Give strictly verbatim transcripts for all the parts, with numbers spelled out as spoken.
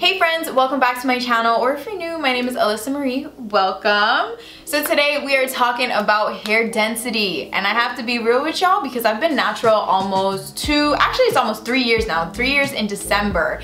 Hey friends, welcome back to my channel, or if you're new, my name is Alyssa Marie. Welcome. So today we are talking about hair density, and I have to be real with y'all because I've been natural almost two, actually it's almost three years now, three years in December,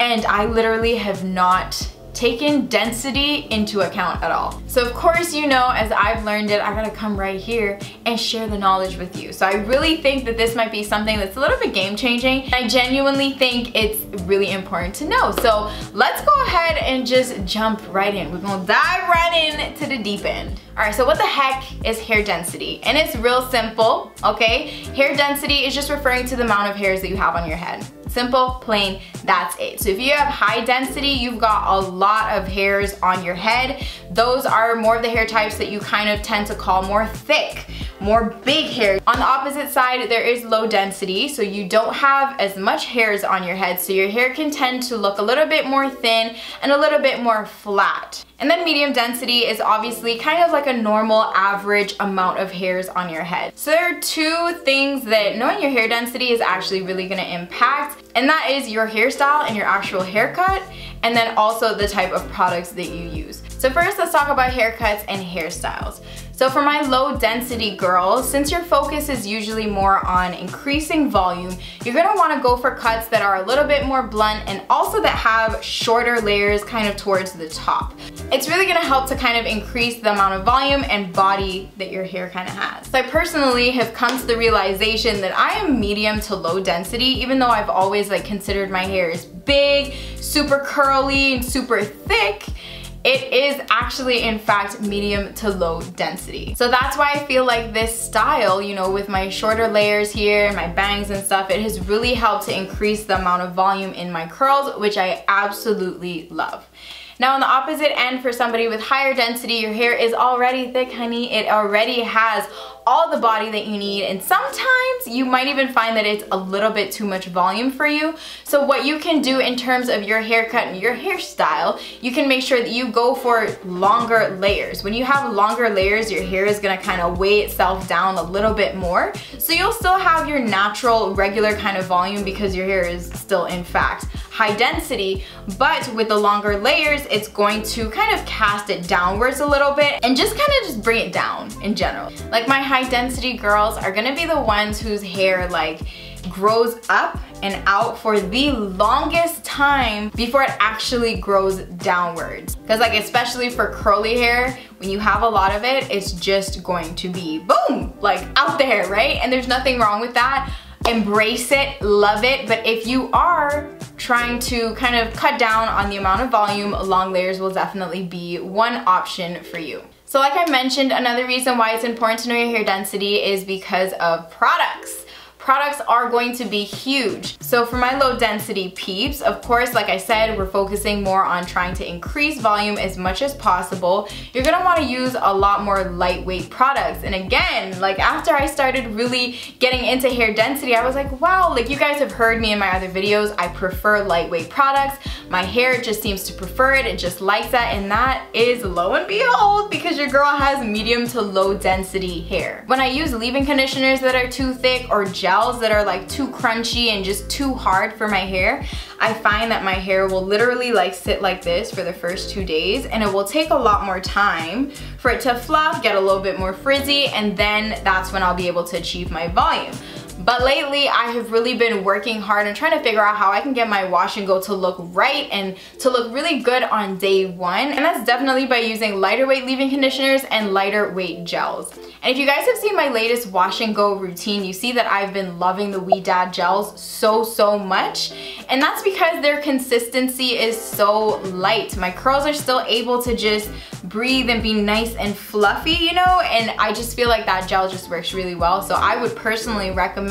and I literally have not taken density into account at all. So of course, you know, as I've learned it, I gotta come right here and share the knowledge with you. So I really think that this might be something that's a little bit game-changing. I genuinely think it's really important to know. So let's go ahead and just jump right in. We're gonna dive right in to the deep end. All right, so what the heck is hair density? And it's real simple, okay? Hair density is just referring to the amount of hairs that you have on your head. Simple, plain, that's it. So if you have high density, you've got a lot of hairs on your head. Those are more of the hair types that you kind of tend to call more thick, more big hair. On the opposite side, there is low density, so you don't have as much hairs on your head, so your hair can tend to look a little bit more thin and a little bit more flat. And then medium density is obviously kind of like a normal average amount of hairs on your head. So there are two things that knowing your hair density is actually really gonna impact, and that is your hairstyle and your actual haircut, and then also the type of products that you use. So first, let's talk about haircuts and hairstyles. So for my low density girls, since your focus is usually more on increasing volume, you're gonna wanna go for cuts that are a little bit more blunt and also that have shorter layers kind of towards the top. It's really gonna help to kind of increase the amount of volume and body that your hair kind of has. So I personally have come to the realization that I am medium to low density, even though I've always like considered my hair is big, super curly, and super thick. It is actually, in fact, medium to low density. So that's why I feel like this style, you know, with my shorter layers here and my bangs and stuff, it has really helped to increase the amount of volume in my curls, which I absolutely love. Now on the opposite end, for somebody with higher density, your hair is already thick, honey. It already has all the body that you need, and sometimes you might even find that it's a little bit too much volume for you. So what you can do in terms of your haircut and your hairstyle, you can make sure that you go for longer layers. When you have longer layers, your hair is gonna kind of weigh itself down a little bit more, so you'll still have your natural, regular kind of volume because your hair is still, in fact, high density, but with the longer layers, it's going to kind of cast it downwards a little bit and just kind of just bring it down in general. Like my high density girls are gonna be the ones whose hair like grows up and out for the longest time before it actually grows downwards. Because like especially for curly hair, when you have a lot of it, it's just going to be boom, like out there, right? And there's nothing wrong with that. Embrace it, love it, but if you are trying to kind of cut down on the amount of volume, long layers will definitely be one option for you. So like I mentioned, another reason why it's important to know your hair density is because of products. Products are going to be huge. So for my low density peeps, of course, like I said, we're focusing more on trying to increase volume as much as possible. You're gonna wanna use a lot more lightweight products. And again, like after I started really getting into hair density, I was like, wow, like you guys have heard me in my other videos, I prefer lightweight products. My hair just seems to prefer it, it just likes that, and that is lo and behold because your girl has medium to low density hair. When I use leave-in conditioners that are too thick or gel that are like too crunchy and just too hard for my hair, I find that my hair will literally like sit like this for the first two days and it will take a lot more time for it to fluff, get a little bit more frizzy, and then that's when I'll be able to achieve my volume. But lately, I have really been working hard and trying to figure out how I can get my wash and go to look right and to look really good on day one. And that's definitely by using lighter weight leave-in conditioners and lighter weight gels. And if you guys have seen my latest wash and go routine, you see that I've been loving the Ouidad gels so, so much. And that's because their consistency is so light. My curls are still able to just breathe and be nice and fluffy, you know? And I just feel like that gel just works really well. So I would personally recommend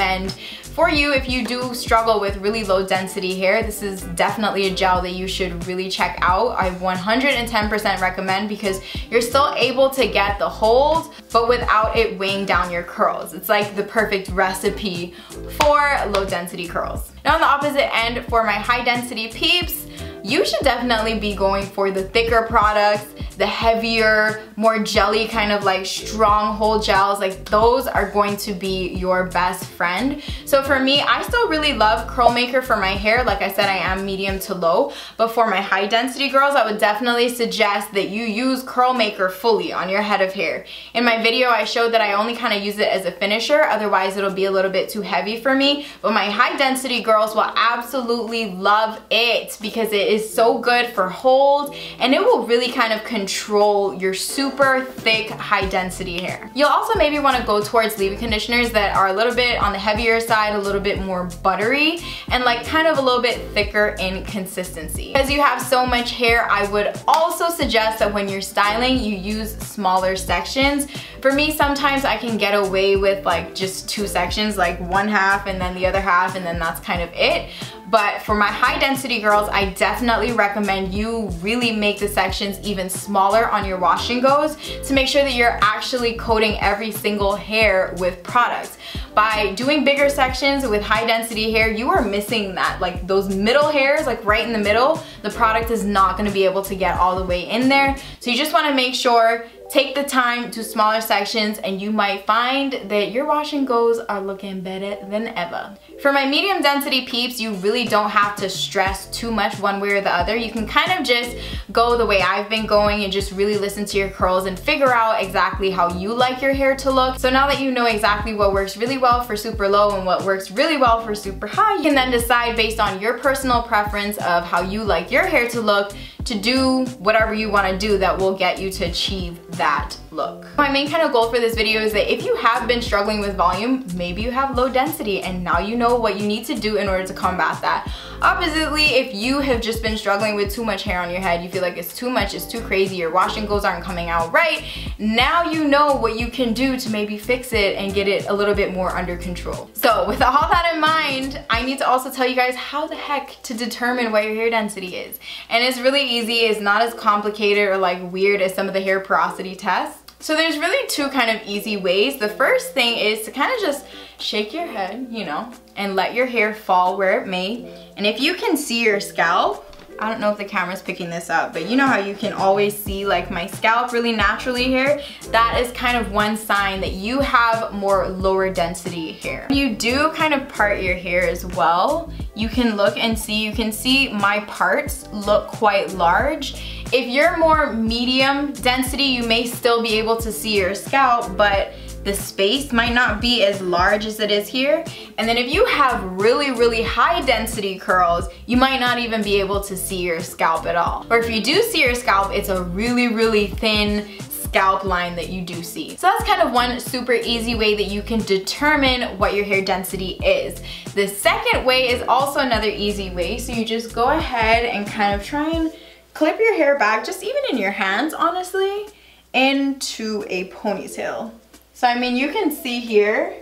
for you if you do struggle with really low density hair. This is definitely a gel that you should really check out. I one hundred ten percent recommend because you're still able to get the hold but without it weighing down your curls. It's like the perfect recipe for low density curls. Now on the opposite end, for my high density peeps, you should definitely be going for the thicker products, the heavier, more jelly kind of like strong hold gels, like those are going to be your best friend. So for me, I still really love Curl Maker for my hair. Like I said, I am medium to low, but for my high density girls, I would definitely suggest that you use Curl Maker fully on your head of hair. In my video, I showed that I only kind of use it as a finisher, otherwise it'll be a little bit too heavy for me, but my high density girls will absolutely love it because it is so good for hold and it will really kind of control your super thick high density hair. You'll also maybe want to go towards leave-in conditioners that are a little bit on the heavier side, a little bit more buttery, and like kind of a little bit thicker in consistency. Because you have so much hair, I would also suggest that when you're styling, you use smaller sections. For me, sometimes I can get away with like just two sections, like one half and then the other half, and then that's kind of it. But for my high density girls, I definitely recommend you really make the sections even smaller on your wash and goes to make sure that you're actually coating every single hair with products. By doing bigger sections with high density hair, you are missing that, like those middle hairs, like right in the middle, the product is not gonna be able to get all the way in there. So you just wanna make sure, take the time to smaller sections, and you might find that your wash and goes are looking better than ever. For my medium density peeps, you really don't have to stress too much one way or the other. You can kind of just go the way I've been going and just really listen to your curls and figure out exactly how you like your hair to look. So now that you know exactly what works really well for super low and what works really well for super high, you can then decide based on your personal preference of how you like your hair to look to do whatever you want to do that will get you to achieve that look. My main kind of goal for this video is that if you have been struggling with volume, maybe you have low density and now you know what you need to do in order to combat that. Oppositely, if you have just been struggling with too much hair on your head, you feel like it's too much, it's too crazy, your wash and goes aren't coming out right, now you know what you can do to maybe fix it and get it a little bit more under control. So with all that in mind, I need to also tell you guys how the heck to determine what your hair density is. And it's really easy, it's not as complicated or like weird as some of the hair porosity tests. So there's really two kind of easy ways. The first thing is to kind of just shake your head, you know, and let your hair fall where it may. And if you can see your scalp, I don't know if the camera's picking this up, but you know how you can always see like my scalp really naturally here? That is kind of one sign that you have more lower density hair. When you do kind of part your hair as well, you can look and see, you can see my parts look quite large. If you're more medium density, you may still be able to see your scalp, but the space might not be as large as it is here. And then if you have really, really high density curls, you might not even be able to see your scalp at all. Or if you do see your scalp, it's a really, really thin scalp line that you do see. So that's kind of one super easy way that you can determine what your hair density is. The second way is also another easy way. So you just go ahead and kind of try and clip your hair back, just even in your hands, honestly, into a ponytail. So, I mean, you can see here,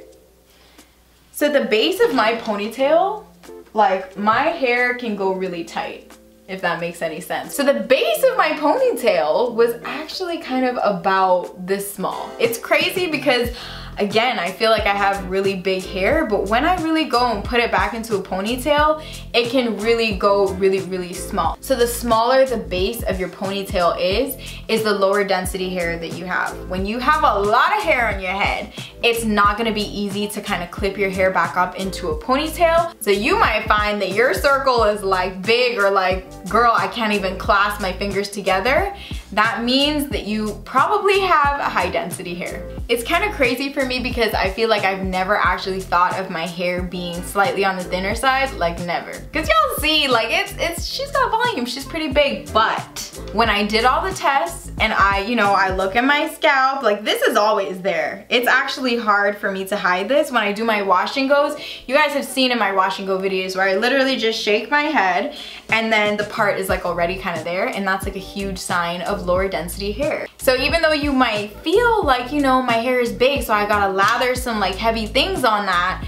so the base of my ponytail, like my hair can go really tight, if that makes any sense. So the base of my ponytail was actually kind of about this small. It's crazy because, again, I feel like I have really big hair, but when I really go and put it back into a ponytail, it can really go really, really small. So the smaller the base of your ponytail is, is the lower density hair that you have. When you have a lot of hair on your head, it's not gonna be easy to kind of clip your hair back up into a ponytail. So you might find that your circle is like big or like, girl, I can't even clasp my fingers together. That means that you probably have high density hair. It's kind of crazy for me because I feel like I've never actually thought of my hair being slightly on the thinner side, like never. Cause y'all see, like it's, it's, she's got volume, she's pretty big, but when I did all the tests and I, you know, I look at my scalp, like this is always there. It's actually hard for me to hide this. When I do my wash and goes, you guys have seen in my wash and go videos where I literally just shake my head and then the part is like already kind of there, and that's like a huge sign of lower density hair. So even though you might feel like, you know, my hair is big, so I gotta lather some like heavy things on that,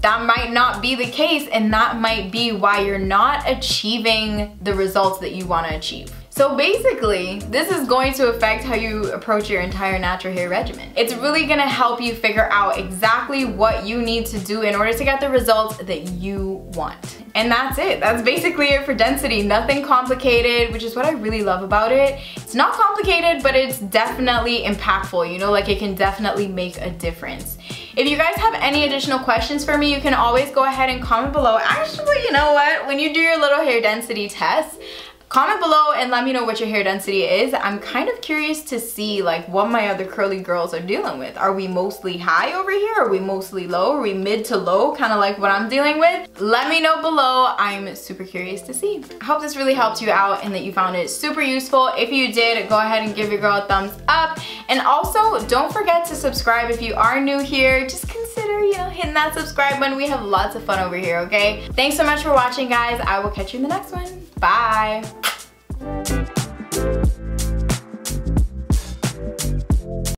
that might not be the case, and that might be why you're not achieving the results that you wanna achieve. So basically, this is going to affect how you approach your entire natural hair regimen. It's really gonna help you figure out exactly what you need to do in order to get the results that you want. And that's it. That's basically it for Density. Nothing complicated, which is what I really love about it. It's not complicated, but it's definitely impactful. You know, like it can definitely make a difference. If you guys have any additional questions for me, you can always go ahead and comment below. Actually, you know what? When you do your little hair density test, comment below and let me know what your hair density is. I'm kind of curious to see like what my other curly girls are dealing with. Are we mostly high over here? Are we mostly low? Are we mid to low? Kind of like what I'm dealing with. Let me know below. I'm super curious to see. I hope this really helped you out and that you found it super useful. If you did, go ahead and give your girl a thumbs up. And also, don't forget to subscribe if you are new here. Just consider, you know, hitting that subscribe button. We have lots of fun over here, okay? Thanks so much for watching, guys. I will catch you in the next one. Bye.